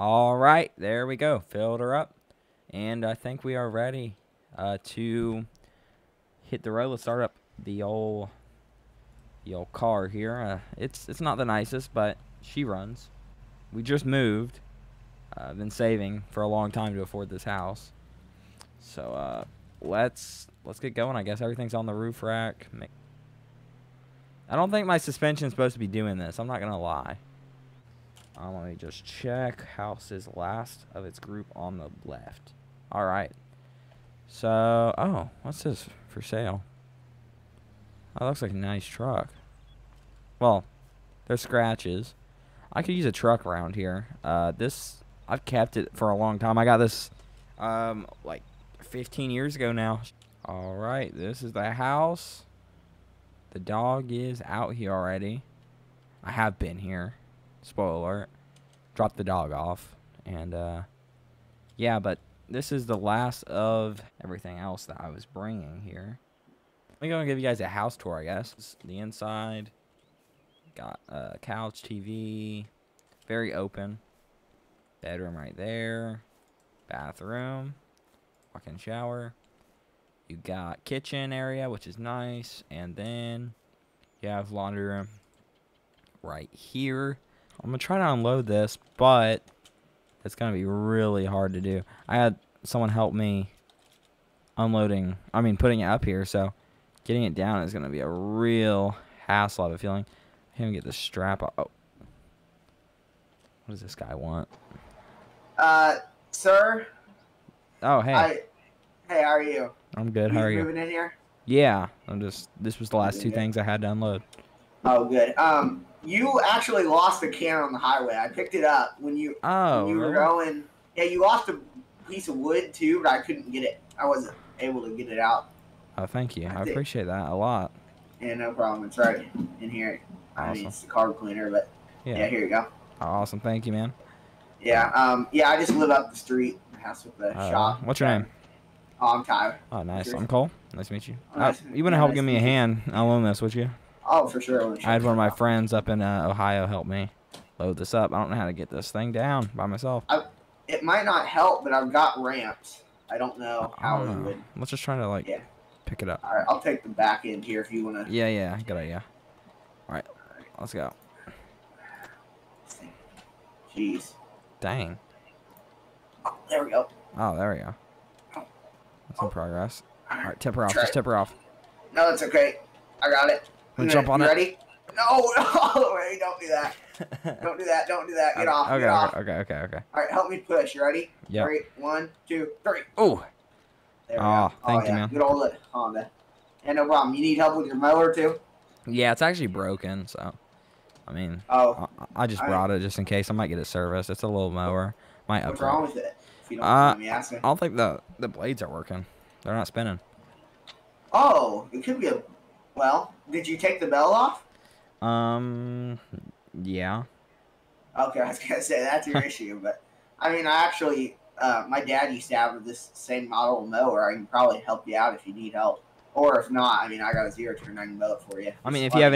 All right, there we go. Filled her up. And I think we are ready to hit the road. Let's start up the old car here. It's not the nicest, but she runs. We just moved. I've been saving for a long time to afford this house. So let's get going. I guess everything's on the roof rack. I don't think my suspension's supposed to be doing this. I'm not gonna lie. Let me just check. House is last of its group on the left. All right. So, oh, what's this for sale? Oh, that looks like a nice truck. Well, there's scratches. I could use a truck around here. This, I've kept it for a long time. I got this, like 15 years ago now. All right, this is the house. The dog is out here already. I have been here. Spoiler alert. Dropped the dog off. And, yeah, but this is the last of everything else that I was bringing here. Let me go and give you guys a house tour, I guess. It's the inside. Got a couch, TV. Very open. Bedroom right there. Bathroom. Walk-in shower. You got kitchen area, which is nice. And then you have laundry room right here. I'm gonna try to unload this, but it's gonna be really hard to do. I had someone help me unloading, I mean putting it up here, so getting it down is gonna be a real hassle, I have a feeling. I can't even get the strap off. Oh. What does this guy want? Sir? Oh, hey. Hey, how are you? I'm good, how are you? You moving in here? Yeah, I'm just, this was the last two things I had to unload. Oh, good. You actually lost the can on the highway. I picked it up when you were going. Yeah, you lost a piece of wood too, but I couldn't get it. I wasn't able to get it out. Oh, thank you. I appreciate that a lot. Yeah, no problem. It's right in here. Awesome. I mean, it's the carb cleaner, but yeah, here you go. Awesome. Thank you, man. Yeah. Yeah, I just live up the street, house with the shop. What's your name? Oh, I'm Tyler. Oh, nice. I'm Cole. Nice to meet you. Oh, nice. You wouldn't help give me a hand? I'll loan this, would you? Oh, for sure. I had one of my friends up in Ohio help me load this up. I don't know how to get this thing down by myself. It might not help, but I've got ramps. I don't know how it would. Let's just try to, like, pick it up. All right, I'll take the back end here if you want to. Yeah, good idea. All right, let's go. Jeez. Dang. Oh, there we go. Oh, there we go. That's in progress. All right, tip her off. Just tip her off. No, it's okay. I got it. Jump on it. Ready? No, don't do that. Don't do that. Don't do that. Get off. Okay, get off. Okay. All right, help me push. You ready? Yeah. 3, 1, 2, 3. Ooh. There we go. Thank you, man. Good old lift on that. And no problem. You need help with your mower too? Yeah, it's actually broken. So, I mean, I just brought it just in case. I might get it serviced. It's a little mower. Might upgrade. What's wrong with it? If you don't mind me asking. I don't think the blades are working. They're not spinning. Oh, it could be a. Well, did you take the bell off? Yeah. Okay, I was going to say, that's your issue, but, I mean, I actually, my dad used to have this same model mower. I can probably help you out if you need help, or if not, I mean, I got a 0-turn, I can mow it for you. I mean, if you have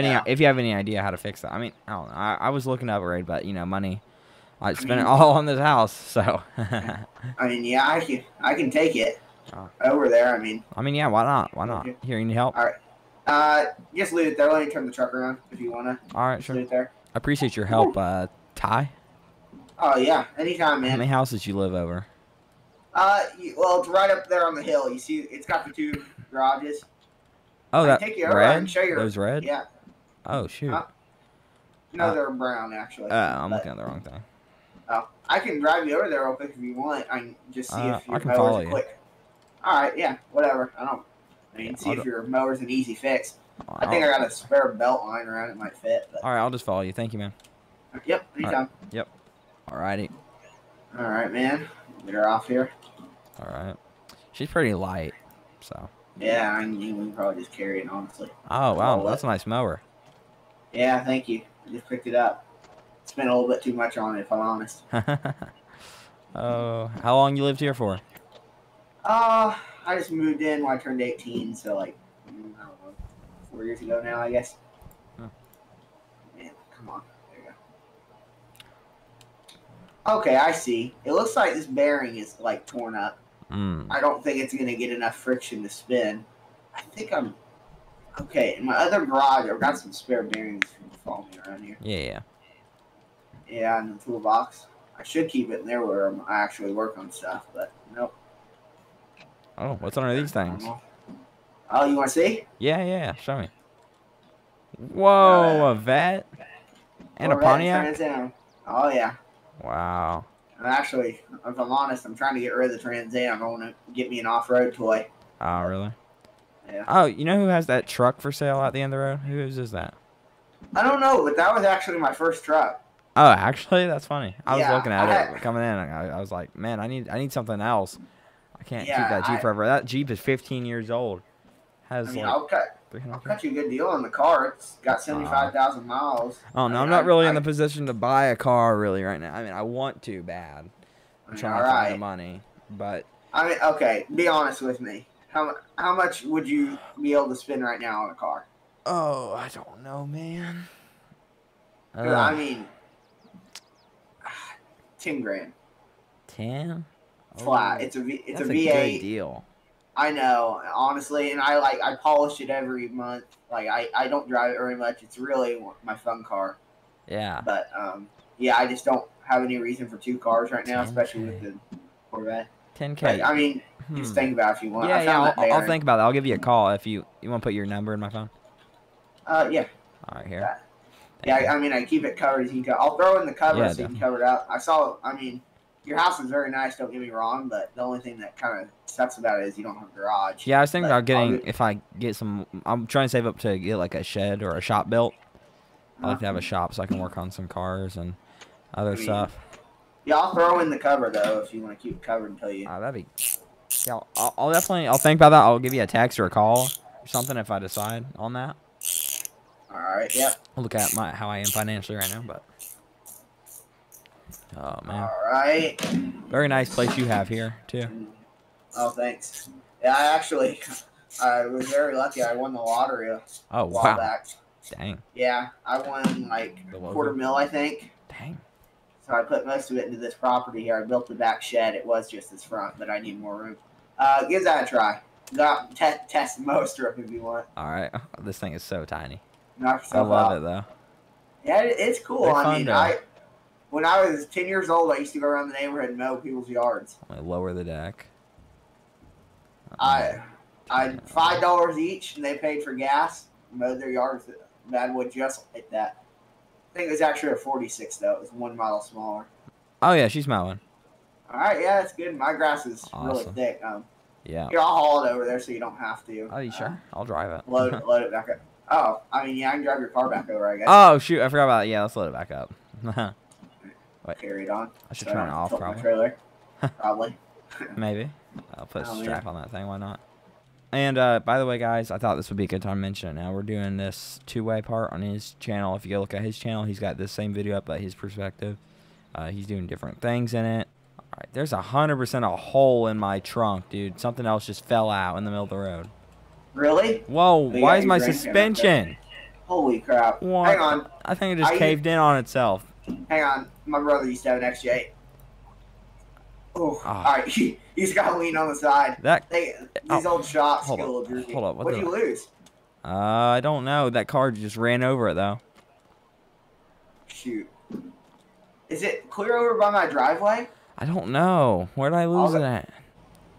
any idea how to fix that, I mean, I don't know, I was looking to upgrade, but, you know, money, I spent it all on this house, so. I mean, yeah, I can take it over there, I mean. I mean, yeah, why not, Here, you need help? All right. Just leave it there. Let me turn the truck around if you wanna. All right, sure. Leave it there. I appreciate your help, Ty. Oh yeah, anytime, man. How many houses you live over? Well, it's right up there on the hill. You see, it's got the 2 garages. Oh, that take you over red. And show you those red. Yeah. Oh shoot. No, they're brown actually. I'm looking at the wrong thing. Oh, I can drive you over there real quick if you want. I can just see if your mower's quick. All right, yeah, whatever. I mean, see if your mower's an easy fix. I think I got a spare belt line around it might fit. But. All right, I'll just follow you. Thank you, man. Yep, anytime. All right. Yep. All righty. All right, man. Get her off here. All right. She's pretty light, so. Yeah, I mean, we can probably just carry it, honestly. Oh, wow, that's a nice mower. Yeah, thank you. I just picked it up. Spent a little bit too much on it, if I'm honest. Oh, how long you lived here for? I just moved in when I turned 18, so like, I don't know, 4 years ago now, I guess. Huh. Man, come on. There you go. Okay, I see. It looks like this bearing is, like, torn up. Mm. I don't think it's going to get enough friction to spin. I think I'm... Okay, in my other garage, I've got some spare bearings from following around here. Yeah. Yeah, in the toolbox. I should keep it in there where I actually work on stuff, but nope. Oh, what's under these things? Oh, you want to see? Yeah, show me. Whoa, a vet? And a Pontiac? Oh, yeah. Wow. And actually, if I'm honest, I'm trying to get rid of the Trans Am. I want to get me an off-road toy. Oh, really? Yeah. Oh, you know who has that truck for sale out the end of the road? Who is that? I don't know, but that was actually my first truck. Oh, actually? That's funny. I was looking at it coming in, and I was like, man, I need something else. I can't keep that Jeep forever. That Jeep is 15 years old. Has I'll cut you a good deal on the car. It's got 75,000 miles. Oh, no, I mean, I'm not really in the position to buy a car really right now. I mean, I want to bad. I'm trying to find the money, but... I mean, okay, be honest with me. How much would you be able to spend right now on a car? Oh, I don't know, man. I mean... 10 grand. 10? Flat. Oh, it's a V8. That's a good deal. I know, honestly, and I polish it every month. Like I don't drive it very much. It's really my fun car. Yeah. But yeah, I just don't have any reason for two cars right now, especially with the Corvette. 10K. Like, I mean, just think about it if you want. Yeah, I'll think about it. I'll give you a call if you want to put your number in my phone. Yeah. All right, here. Yeah, I mean, I keep it covered as you can. I'll throw in the cover so you can cover it up. I mean, your house is very nice, don't get me wrong, but the only thing that kind of sucks about it is you don't have a garage. Yeah, I was thinking about getting, if I get some, I'm trying to save up to get like a shed or a shop built. I like to have a shop so I can work on some cars and other stuff. Yeah, I'll throw in the cover, though, if you want to keep it covered until you. That'd be, yeah, I'll definitely, I'll think about that. I'll give you a text or a call or something if I decide on that. All right, yeah. I'll look at how I am financially right now, but. Oh, man. All right. Very nice place you have here, too. Oh, thanks. Yeah, I was very lucky. I won the lottery a while back. Dang. Yeah, I won, like, a $250,000, I think. Dang. So I put most of it into this property here. I built the back shed. It was just this front, but I need more room. Give that a try. Test most room if you want. All right. Oh, this thing is so tiny. I love it, though. Yeah, it's cool. I mean, when I was 10 years old, I used to go around the neighborhood and mow people's yards. I'm gonna lower the deck. I $5 each, and they paid for gas. Mowed their yards. Badwood just like that. I think it was actually a 46, though. It was 1 mile smaller. Oh, yeah, she's mowing. All right, yeah, that's good. My grass is really thick. Yeah. Here, I'll haul it over there so you don't have to. Oh, you sure? I'll drive it. Load it back up. Oh, I mean, yeah, I can drive your car back over, I guess. Oh, shoot, I forgot about it. Yeah, let's load it back up. Wait. Carry it on. I should turn it off, probably. Trailer. Probably. Maybe. I'll put a strap on that thing, why not? And, by the way, guys, I thought this would be a good time to mention it now. We're doing this two-way part on his channel. If you go look at his channel, he's got this same video up, but his perspective. He's doing different things in it. All right, there's 100% a hole in my trunk, dude. Something else just fell out in the middle of the road. Really? Whoa, so why is my suspension? Holy crap. What? Hang on. I think it just caved in on itself. Hang on. My brother used to have an XJ. Oh, all right. He's got to lean on the side. These old shops get a little droopy. Hold up. What'd you lose? I don't know. That car just ran over it, though. Shoot. Is it clear over by my driveway? I don't know. Where did I lose it at?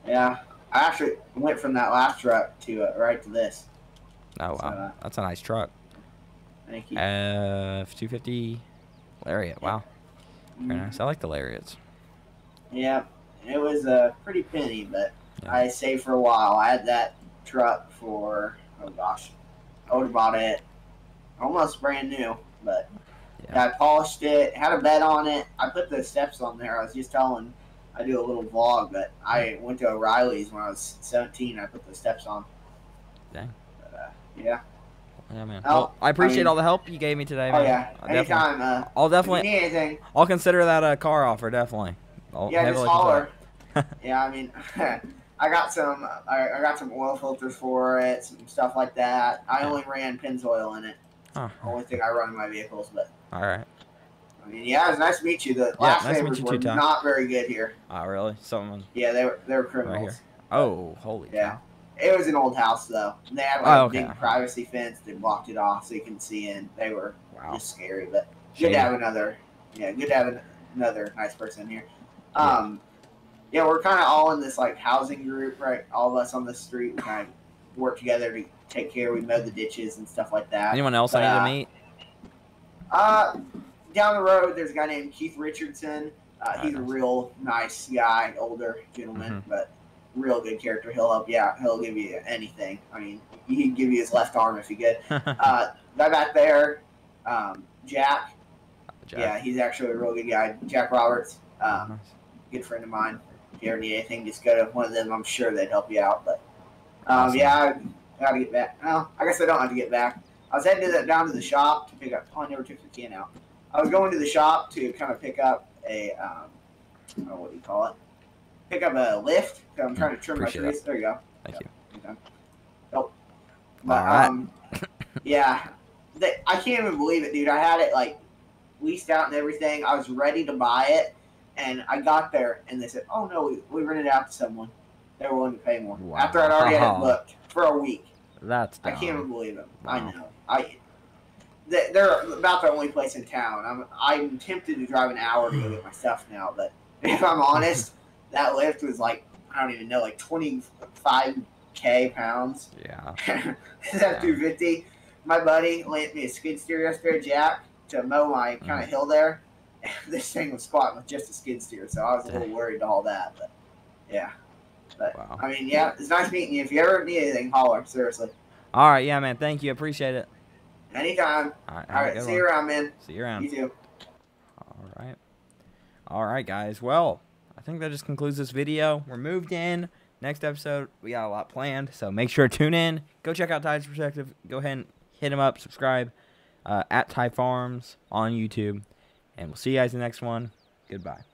Yeah. I actually went from that last truck to right to this. Oh, wow. So, that's a nice truck. Thank you. F-250 Lariat. Wow. Very nice. I like the Lariats. Yeah. It was a pretty penny, but I saved for a while. I had that truck for, oh, gosh. I would have bought it almost brand new, but I polished it, had a bed on it. I put the steps on there. I was just telling... I do a little vlog, but I went to O'Reilly's when I was 17. I put the steps on. Dang. Yeah. Yeah, man. Well, I appreciate all the help you gave me today, man. Oh, yeah. Anytime. I'll definitely. If you need anything. I'll consider that a car offer, definitely. Yeah, just holler. Yeah, I mean, I got some oil filters for it, some stuff like that. I only ran Pennzoil in it. Huh. Only thing I run in my vehicles, but. All right. I mean, yeah, it was nice to meet you. The last neighbors were not very good here. Oh, really? Someone? Yeah, they were criminals. Right here. Oh, holy cow. It was an old house, though. They had like a big privacy fence. They blocked it off so you can see in. They were just scary, but good to have another. Yeah, good to have another nice person here. Yeah, we're kind of all in this like housing group, right? All of us on the street, we kind of work together to take care. We mow the ditches and stuff like that. Anyone else I need to meet? Down the road, there's a guy named Keith Richardson. He's a real nice guy, older gentleman, but real good character. He'll help you out. He'll give you anything. I mean, he'd give you his left arm if he could. Guy back there, Jack. Yeah, he's actually a real good guy. Jack Roberts, good friend of mine. If you ever need anything, just go to one of them. I'm sure they'd help you out. But yeah, I got to get back. Well, I guess I don't have to get back. I was heading down to the shop to pick up. Oh, I never took the can out. I was going to the shop to kind of pick up a, I don't know what you call it, pick up a lift. I'm trying to trim my trees. There you go. Thank you. Oh, but, yeah, I can't even believe it, dude. I had it like leased out and everything. I was ready to buy it, and I got there and they said, "Oh no, we rented it out to someone." They were willing to pay more after I'd already had it booked for a week. That's dumb. I can't even believe it. Wow. I know. They're about the only place in town. I'm tempted to drive an hour to go get my stuff now, but if I'm honest, that lift was like, I don't even know, like 25K pounds. Yeah. That 250. My buddy lent me a skid steer yesterday, Jack, to mow my kind of hill there. This thing was squatting with just a skid steer, so I was a little worried all that, but yeah. But I mean, yeah, it's nice meeting you. If you ever need anything, holler, seriously. All right, yeah, man. Thank you. Appreciate it. Anytime. All right. See you around, man. See you around. You too. All right. All right, guys. Well, I think that just concludes this video. We're moved in. Next episode, we got a lot planned, so make sure to tune in. Go check out Ty's Perspective. Go ahead and hit him up. Subscribe at Ty Farms on YouTube. And we'll see you guys in the next one. Goodbye.